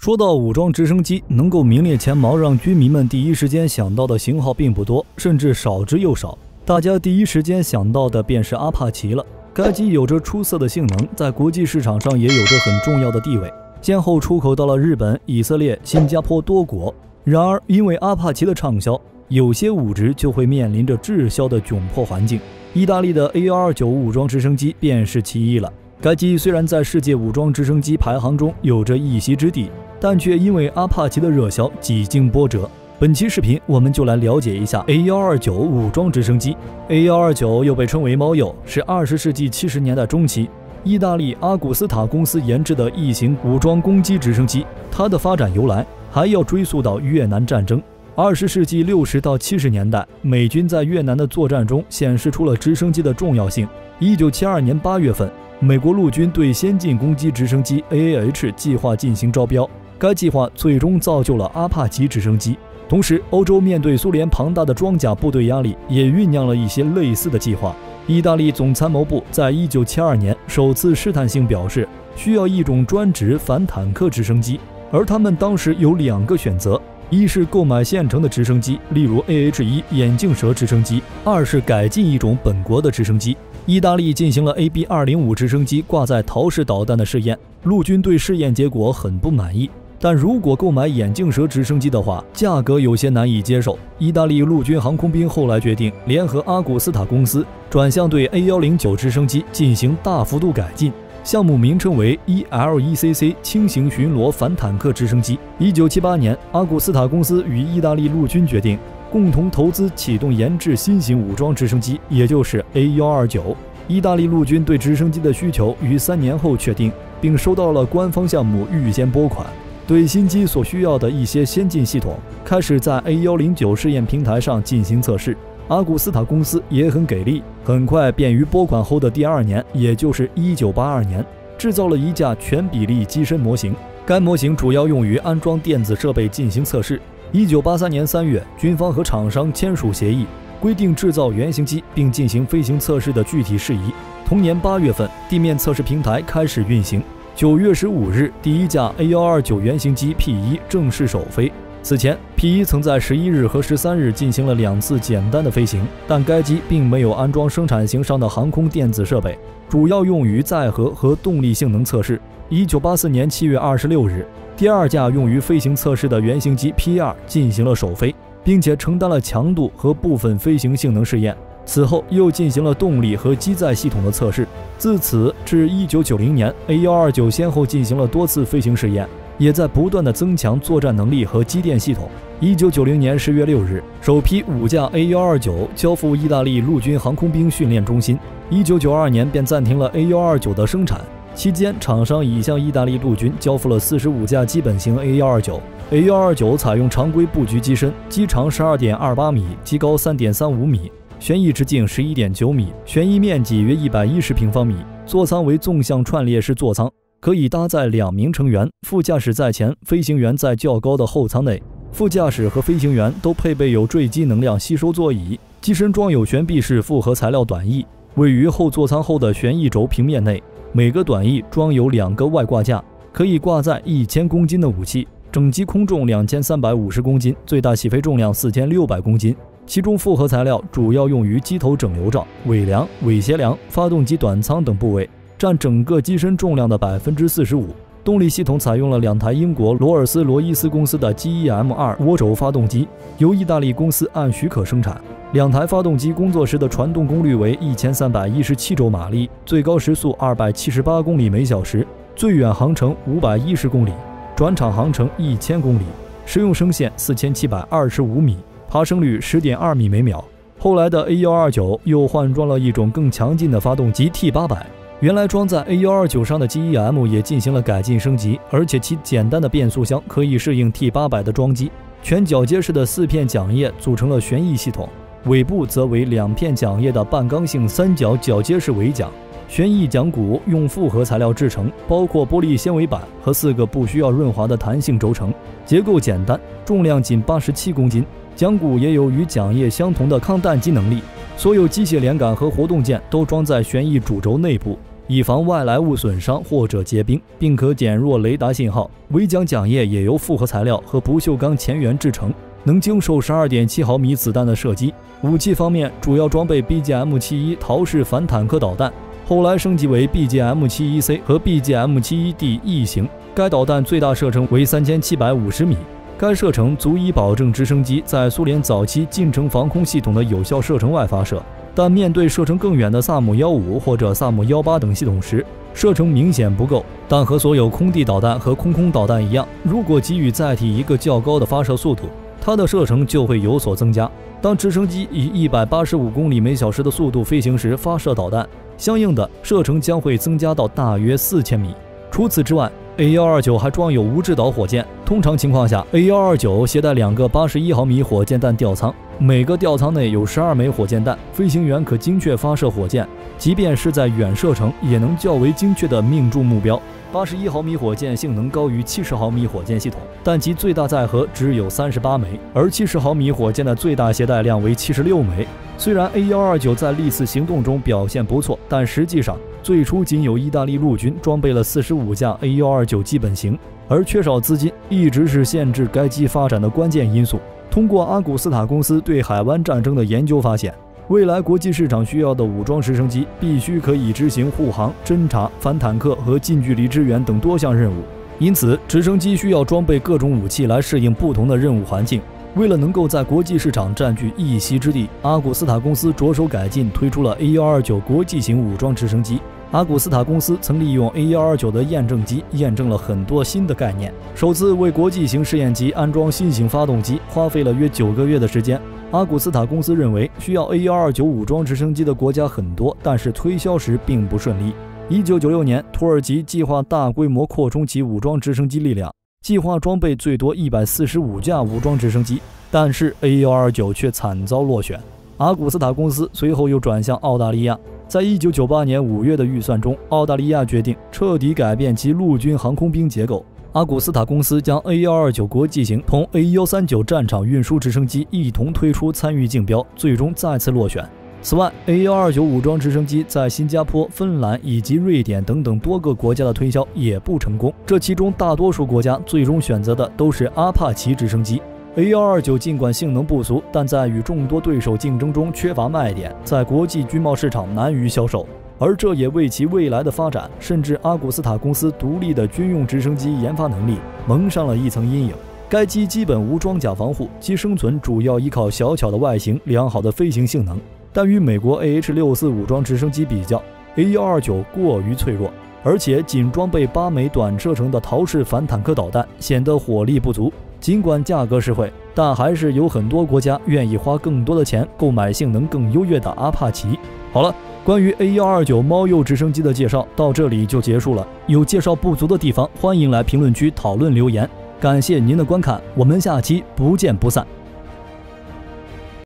说到武装直升机，能够名列前茅，让军迷们第一时间想到的型号并不多，甚至少之又少。大家第一时间想到的便是阿帕奇了。该机有着出色的性能，在国际市场上也有着很重要的地位，先后出口到了日本、以色列、新加坡多国。然而，因为阿帕奇的畅销，有些武职就会面临着滞销的窘迫环境。意大利的 A129 武装直升机便是其一了。该机虽然在世界武装直升机排行中有着一席之地，但却因为阿帕奇的热销几经波折。本期视频我们就来了解一下 A129 武装直升机。A129 又被称为猫鼬，是20世纪70年代中期意大利阿古斯塔公司研制的异型武装攻击直升机。它的发展由来还要追溯到越南战争。20世纪60到70年代，美军在越南的作战中显示出了直升机的重要性。1972年8月份，美国陆军对先进攻击直升机 AAH 计划进行招标，该计划最终造就了阿帕奇直升机。同时，欧洲面对苏联庞大的装甲部队压力，也酝酿了一些类似的计划。意大利总参谋部在1972年首次试探性表示，需要一种专职反坦克直升机，而他们当时有2个选择：一是购买现成的直升机，例如 AH-1 眼镜蛇直升机；二是改进一种本国的直升机。意大利进行了 AB-205 直升机挂载陶式导弹的试验，陆军对试验结果很不满意。但如果购买眼镜蛇直升机的话，价格有些难以接受。意大利陆军航空兵后来决定联合阿古斯塔公司，转向对 A109 直升机进行大幅度改进，项目名称为 ELECC 轻型巡逻反坦克直升机。1978年，阿古斯塔公司与意大利陆军决定共同投资启动研制新型武装直升机，也就是 A129。意大利陆军对直升机的需求于3年后确定，并收到了官方项目预先拨款。对新机所需要的一些先进系统，开始在 A109 试验平台上进行测试。阿古斯塔公司也很给力，很快便于拨款后的第2年，也就是1982年，制造了一架全比例机身模型。该模型主要用于安装电子设备进行测试。1983年3月，军方和厂商签署协议，规定制造原型机并进行飞行测试的具体事宜。同年8月份，地面测试平台开始运行。9月15日，第一架 A129 原型机 P1 正式首飞。此前 ，P1 曾在11日和13日进行了2次简单的飞行，但该机并没有安装生产型上的航空电子设备，主要用于载荷和动力性能测试。1984年7月26日，第2架用于飞行测试的原型机 P2 进行了首飞，并且承担了强度和部分飞行性能试验。此后又进行了动力和机载系统的测试。自此至1990年 ，A129 先后进行了多次飞行试验，也在不断的增强作战能力和机电系统。1990年10月6日，首批5架 A129 交付意大利陆军航空兵训练中心。1992年便暂停了 A129 的生产。期间，厂商已向意大利陆军交付了45架基本型 A129。A129 采用常规布局机身，机长12.28米，机高3.35米。旋翼直径11.9米，旋翼面积约110平方米，座舱为纵向串列式座舱，可以搭载2名成员，副驾驶在前，飞行员在较高的后舱内。副驾驶和飞行员都配备有坠机能量吸收座椅，机身装有悬臂式复合材料短翼，位于后座舱后的旋翼轴平面内。每个短翼装有2个外挂架，可以挂载1000公斤的武器，整机空重2350公斤，最大起飞重量4600公斤。其中复合材料主要用于机头整流罩、尾梁、尾斜梁、发动机短舱等部位，占整个机身重量的45%。动力系统采用了2台英国罗尔斯罗伊斯公司的 GEM2 涡轴发动机，由意大利公司按许可生产。2台发动机工作时的传动功率为1317周马力，最高时速278公里每小时，最远航程510公里，转场航程1000公里，实用升限4725米。爬升率10.2米每秒。后来的 A129 又换装了一种更强劲的发动机 T800， 原来装在 A129 上的 GEM 也进行了改进升级，而且其简单的变速箱可以适应 T800 的装机。全铰接式的4片桨叶组成了旋翼系统，尾部则为2片桨叶的半刚性3角铰接式尾桨。旋翼桨骨用复合材料制成，包括玻璃纤维板和4个不需要润滑的弹性轴承，结构简单，重量仅87公斤。桨骨也有与桨叶相同的抗弹击能力，所有机械连杆和活动键都装在旋翼主轴内部，以防外来物损伤或者结冰，并可减弱雷达信号。围桨桨叶也由复合材料和不锈钢前缘制成，能经受 12.7毫米子弹的射击。武器方面，主要装备 BGM-71 陶式反坦克导弹，后来升级为 BGM-71C 和 BGM-71D 翼型。该导弹最大射程为3750米。 该射程足以保证直升机在苏联早期近程防空系统的有效射程外发射，但面对射程更远的萨姆15或者萨姆18等系统时，射程明显不够。但和所有空地导弹和空空导弹一样，如果给予载体一个较高的发射速度，它的射程就会有所增加。当直升机以185公里每小时的速度飞行时发射导弹，相应的射程将会增加到大约4000米。除此之外， A129 还装有无制导火箭。通常情况下 ，A129 携带两个81毫米火箭弹吊舱，每个吊舱内有12枚火箭弹。飞行员可精确发射火箭，即便是在远射程，也能较为精确地命中目标。81毫米火箭性能高于70毫米火箭系统，但其最大载荷只有38枚，而70毫米火箭的最大携带量为76枚。虽然 A129 在历次行动中表现不错，但实际上， 最初仅有意大利陆军装备了45架 A129 基本型，而缺少资金一直是限制该机发展的关键因素。通过阿古斯塔公司对海湾战争的研究发现，未来国际市场需要的武装直升机必须可以执行护航、侦察、反坦克和近距离支援等多项任务，因此直升机需要装备各种武器来适应不同的任务环境。 为了能够在国际市场占据一席之地，阿古斯塔公司着手改进，推出了 A129 国际型武装直升机。阿古斯塔公司曾利用 A129 的验证机验证了很多新的概念，首次为国际型试验机安装新型发动机，花费了约9个月的时间。阿古斯塔公司认为，需要 A129 武装直升机的国家很多，但是推销时并不顺利。1996年，土耳其计划大规模扩充其武装直升机力量。 计划装备最多145架武装直升机，但是 A129 却惨遭落选。阿古斯塔公司随后又转向澳大利亚，在1998年5月的预算中，澳大利亚决定彻底改变其陆军航空兵结构。阿古斯塔公司将 A129 国际型同 A139 战场运输直升机一同推出参与竞标，最终再次落选。此外 ，A129 武装直升机在新加坡、芬兰以及瑞典等等多个国家的推销也不成功。这其中，大多数国家最终选择的都是阿帕奇直升机。A129 尽管性能不俗，但在与众多对手竞争中缺乏卖点，在国际军贸市场难于销售，而这也为其未来的发展，甚至阿古斯塔公司独立的军用直升机研发能力蒙上了一层阴影。 该机基本无装甲防护，其生存主要依靠小巧的外形、良好的飞行性能。但与美国 AH-64 武装直升机比较 ，A129 过于脆弱，而且仅装备8枚短射程的陶式反坦克导弹，显得火力不足。尽管价格实惠，但还是有很多国家愿意花更多的钱购买性能更优越的阿帕奇。好了，关于 A129 猫鼬直升机的介绍到这里就结束了。有介绍不足的地方，欢迎来评论区讨论留言。 感谢您的观看，我们下期不见不散。